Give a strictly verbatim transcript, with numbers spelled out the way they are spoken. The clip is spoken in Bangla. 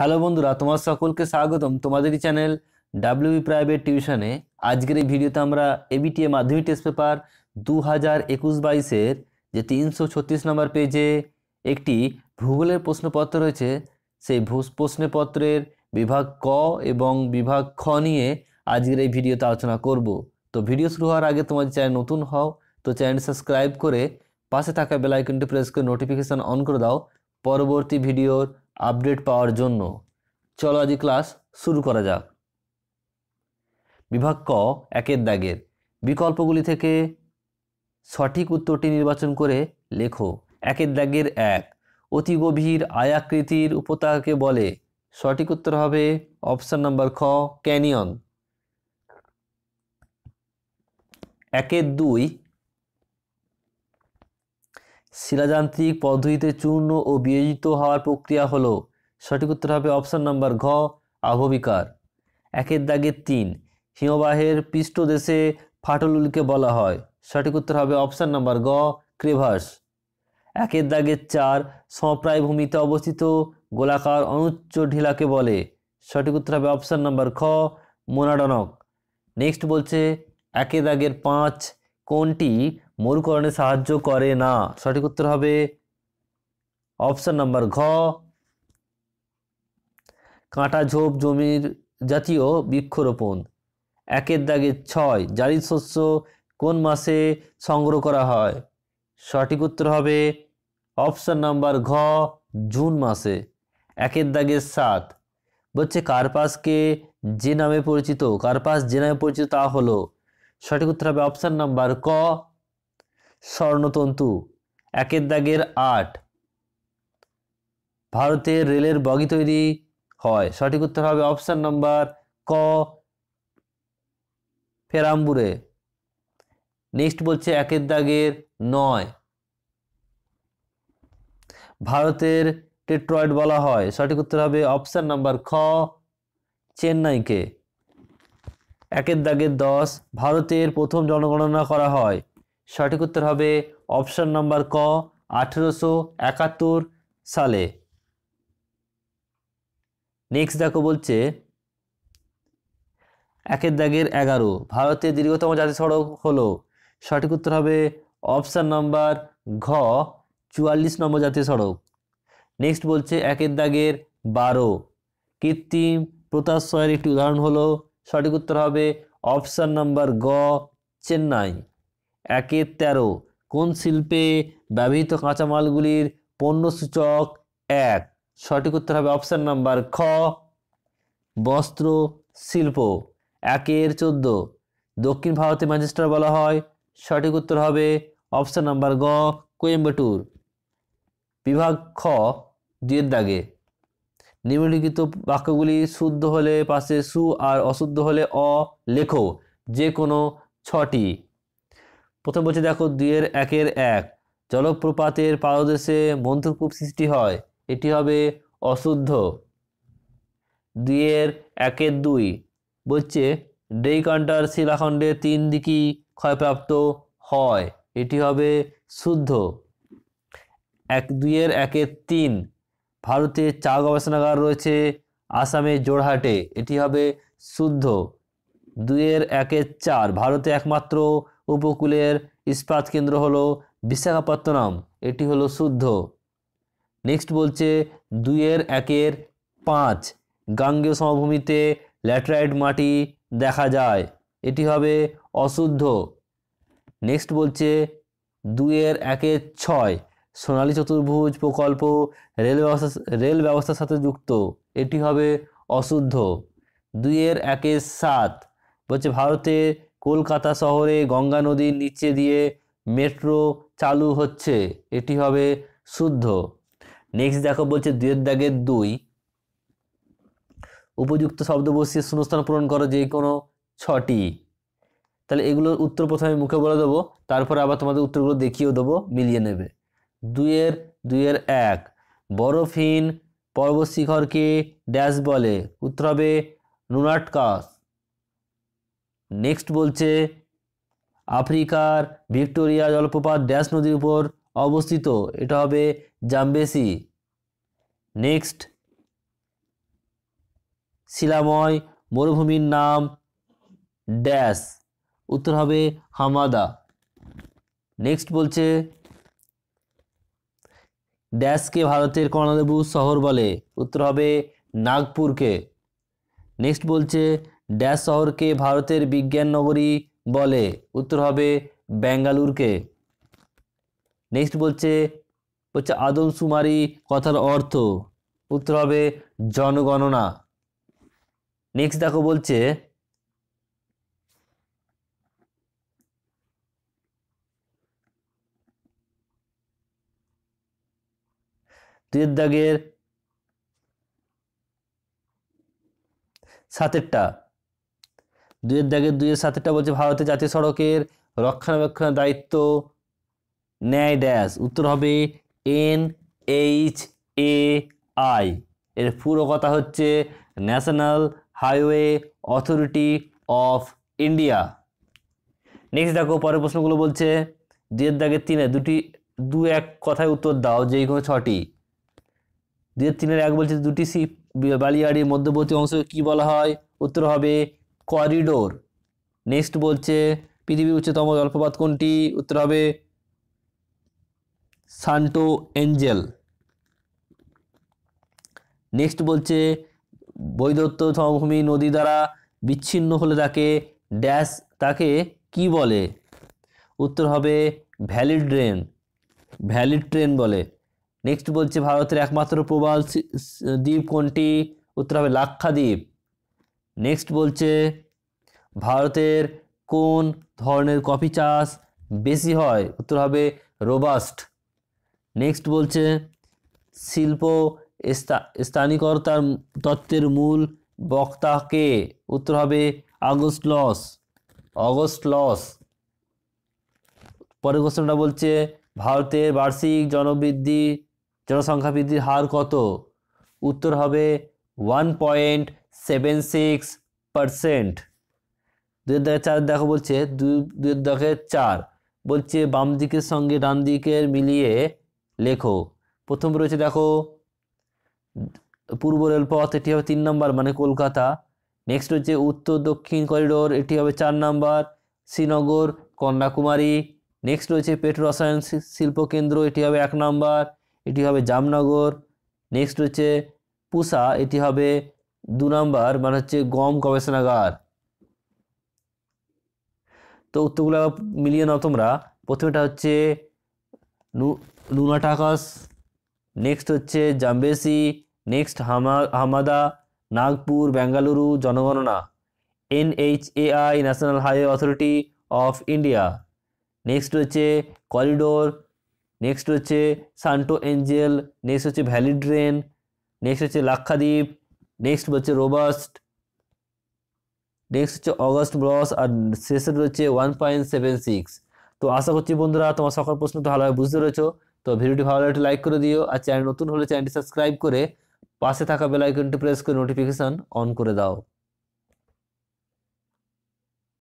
হ্যালো বন্ধুরা তোমাদের সকলকে স্বাগতম তোমাদের চ্যানেল ডব্লিউবি প্রাইভেট টিউশনে আজকের এই ভিডিওতে আমরা এবিটিএ মাধ্যমিক টেস্ট পেপার দুই হাজার একুশ বাইশ এর যে তিনশো ছত্রিশ নম্বর পেজে একটি ভূগোলের প্রশ্নপত্র রয়েছে সেই প্রশ্নপত্রের বিভাগ ক এবং বিভাগ খ নিয়ে আজকের এই ভিডিওতে আলোচনা করব তো ভিডিও শুরু হওয়ার আগে তোমাদের চ্যানেল নতুন হও তো চ্যানেল সাবস্ক্রাইব করে পাশে থাকা বেল আইকনটি প্রেস করে নোটিফিকেশন অন করে দাও পরবর্তী ভিডিওর अपडेट पावर जोन्नो चलो आज क्लास शुरू करा जा विभाग क एकेर दागेर विकल्पगुली थेके सठिक उत्तरटी निर्वाचन करे लेखो एकेर दागेर एक अति गभीर आयाकृतिर उपत्यकाके बोले सठिक उत्तर हबे अपशन नम्बर ख कैनियन एकेर दुई শিলাযান্ত্রিক পদ্ধতিতে চূর্ণ ও বিয়োজিত হওয়ার প্রক্রিয়া হলো সঠিক উত্তর হবে অপশন নাম্বার ঘ আবহবিকার একের দাগে তিন হিমবাহের পৃষ্ঠদেশে ফাটলগুলিকে বলা হয় সঠিক উত্তর হবে অপশন নাম্বার ঘ ক্রেভাস একের দাগে চার সমপ্রায় ভূমিতে অবস্থিত গোলাকার অনুচ্চ ঢিলাকে বলে সঠিক উত্তর হবে অপশন নাম্বার খ মোনাডনক নেক্সট বলছে একের দাগের পাঁচ কোনটি মরুকরণে সাহায্য করে না সঠিক উত্তর হবে অপশন নাম্বার ঘ কাঁটা ঝোপ জমির জাতীয় বৃক্ষরোপণ একের দাগে ছয় জারিদ শস্য কোন মাসে সংগ্রহ করা হয় সঠিক উত্তর হবে অপশন নাম্বার ঘ জুন মাসে একের দাগে সাত বলছে কার্পাসকে যে নামে পরিচিত কার্পাস যে নামে পরিচিত তা হলো সঠিক উত্তর হবে অপশন নাম্বার ক স্বর্ণতন্তু একের দাগের আট ভারতের রেলের বগি তৈরি হয় সঠিক উত্তর হবে অপশন নাম্বার ক ফেরাম্বুরে নেক্সট বলছে একের দাগের নয় ভারতের টেট্রয়েড বলা হয় সঠিক উত্তর হবে অপশন নাম্বার খ চেন্নাইকে একের দাগের দশ ভারতের প্রথম জনগণনা করা হয় সঠিক উত্তর হবে অপশন নাম্বার ক আঠারোশো একাত্তর সালে নেক্সট দেখো বলছে একের দাগের এগারো ভারতের দীর্ঘতম জাতীয় সড়ক হলো সঠিক উত্তর হবে অপশন নাম্বার ঘ চুয়াল্লিশ নম্বর জাতীয় সড়ক নেক্সট বলছে একের দাগের বারো কৃত্রিম প্রত্যাশয়ের একটি উদাহরণ হলো সঠিক উত্তর হবে অপশন নাম্বার গ চেন্নাই একের তেরো কোন শিল্পে ব্যবহৃত কাঁচামালগুলির পণ্যসূচক এক সঠিক উত্তর হবে অপশন নাম্বার খ বস্ত্র শিল্প একের চোদ্দ দক্ষিণ ভারতে ম্যানচেস্টার বলা হয় সঠিক উত্তর হবে অপশন নাম্বার গ কোয়েম্বাটুর বিভাগ খ দুয়ের দাগে নিম্নলিখিত বাক্যগুলি শুদ্ধ হলে পাশে সু আর অশুদ্ধ হলে অ লেখো যে কোনো ছটি প্রথম বলছে দেখো দুইয়ের একের এক জলপ্রপাতের পাদদেশে মন্থরকূপ সৃষ্টি হয় এটি হবে অশুদ্ধ দুইয়ের একের দুই বলছে ডেইকান্টার শিলাখণ্ডের তিন দিকই ক্ষয়প্রাপ্ত হয় এটি হবে শুদ্ধ এক দুইয়ের একের তিন ভারতে চা গবেষণাগার রয়েছে আসামের জোড়হাটে এটি হবে শুদ্ধ দুইয়ের একের চার ভারতে একমাত্র উপকূলের ইস্পাত কেন্দ্র হলো বিশাখাপত্তনম এটি হলো শুদ্ধ নেক্সট বলছে দুইয়ের একের পাঁচ গাঙ্গেয় সমভূমিতে ল্যাটেরাইট মাটি দেখা যায় এটি হবে অশুদ্ধ নেক্সট বলছে দুইয়ের একের ছয় সোনালী চতুর্ভুজ প্রকল্প রেল ব্যবস্থা রেল ব্যবস্থার সাথে যুক্ত এটি হবে অশুদ্ধ দুইয়ের একের সাত বলছে ভারতের কলকাতা শহরে গঙ্গা নদীর নিচে দিয়ে মেট্রো চালু হচ্ছে এটি হবে শুদ্ধ নেক্সট দেখো বলছে দুয়ের দাগের দুই উপযুক্ত শব্দ বসিয়ে শূন্যস্থান পূরণ করো যে কোনো ছটি তাহলে এগুলোর উত্তর প্রথমে মুখে বলে দেবো তারপরে আবার তোমাদের উত্তরগুলো দেখিয়েও দেবো মিলিয়ে নেবে দুয়ের দুয়ের এক বরফহীন পর্বত শিখরকে ড্যাশ বলে উত্তর হবে নুনাটকাস নেক্সট বলছে আফ্রিকার ভিক্টোরিয়া জলপ্রপাত ড্যাশ নদীর উপর অবস্থিত এটা হবে জাম্বেসি নেক্সট শিলাময় মরুভূমির নাম ড্যাশ, উত্তর হবে হামাদা। নেক্সট বলছে ড্যাশকে ভারতের কর্ণলেবু শহর বলে, উত্তর হবে নাগপুরকে। নেক্সট বলছে ড্যাশ শহরকে ভারতের বিজ্ঞান নগরী বলে, উত্তর হবে বেঙ্গালুরুকে। নেক্সট বলছে বলছে আদমশুমারি কথার অর্থ, উত্তর হবে জনগণনা। নেক্সট দেখো বলছে দুয়ের দাগের সাতেরটা, দুয়ের দাগের দুয়ের সাতেরটা বলছে ভারতের জাতীয় সড়কের রক্ষণাবেক্ষণের দায়িত্ব ন্যায় ড্যাশ, উত্তর হবে এন এইচ এ আই। এর পুরো কথা হচ্ছে national highway authority of India. Next দেখো পরের প্রশ্নগুলো বলছে দুয়ের দাগের তিনে দুটি দু এক কথায় উত্তর দাও যে কোনো ছটি। দুয়ের তিনের এক বলছে দুটি শিপ বালিয়াড়ির মধ্যবর্তী অংশকে কী বলা হয়, উত্তর হবে করিডোর। নেক্সট বলছে পৃথিবীর উচ্চতম জলপ্রপাত কোনটি, উত্তর হবে সান্টো এঞ্জেল। নেক্সট বলছে বৈধত্ব সমভূমি নদী দ্বারা বিচ্ছিন্ন হলে তাকে ড্যাশ তাকে কি বলে, উত্তর হবে ভ্যালি ড্রেন, ভ্যালি ট্রেন বলে। নেক্সট বলছে ভারতের একমাত্র প্রবাল দ্বীপ কোনটি, উত্তর হবে লাক্ষাদ্বীপ। নেক্সট বলছে ভারতের কোন ধরনের কফি চাষ বেশি হয়, উত্তর হবে রোবাস্ট। নেক্সট বলছে শিল্প স্থানীয়কর্তার তত্ত্বের মূল বক্তা কে, উত্তর হবে অগস্ট লস, অগস্ট লস। পরের কোশ্চেনটা বলছে ভারতের বার্ষিক জনবৃদ্ধি জনসংখ্যা বৃদ্ধির হার কত, উত্তর হবে one point seven six percent. দুয়ের দাগের চার দেখো বলছে দুয়ের দাগের চার বলছে বাম দিকের সঙ্গে ডান দিকের মিলিয়ে লেখো। প্রথম রয়েছে দেখো পূর্ব রেলপথ, এটি হবে তিন নম্বর মানে কলকাতা। নেক্সট রয়েছে উত্তর দক্ষিণ করিডোর, এটি হবে চার নম্বর শ্রীনগর কন্যাকুমারী। নেক্সট রয়েছে পেট্রো রসায়ন শিল্প কেন্দ্র, এটি হবে এক নম্বর, এটি হবে জামনগর। নেক্সট রয়েছে পুসা, এটি হবে দু নম্বর মানে হচ্ছে গম গবেষণাগার। তো উত্তরগুলো মিলিয়ে নাও তোমরা। প্রথমেটা হচ্ছে নুনাটাকাস, নেক্সট হচ্ছে জাম্বেসি, নেক্সট হামা হামাদা নাগপুর বেঙ্গালুরু জনগণনা N H A I national highway authority of India. Next হচ্ছে করিডোর, নেক্সট হচ্ছে সান্টো এঞ্জেল, নেক্সট হচ্ছে ভ্যালি ড্রেন, নেক্সট হচ্ছে লাক্ষাদ্বীপ, নেক্সট হচ্ছে রোবাস্ট, নেক্সট হচ্ছে অগস্ট ব্লস, আর শেষে রয়েছে ওয়ান পয়েন্ট সেভেন সিক্স। তো আশা করছি বন্ধুরা তোমার সকল প্রশ্ন তো ভালোভাবে বুঝতে রয়েছো। তো ভিডিওটি ভালো লাগলে লাইক করে দিও, আর চ্যানেল নতুন হলে চ্যানেলটি সাবস্ক্রাইব করে পাশে থাকা বেল আইকনটি প্রেস করে নোটিফিকেশন অন করে দাও।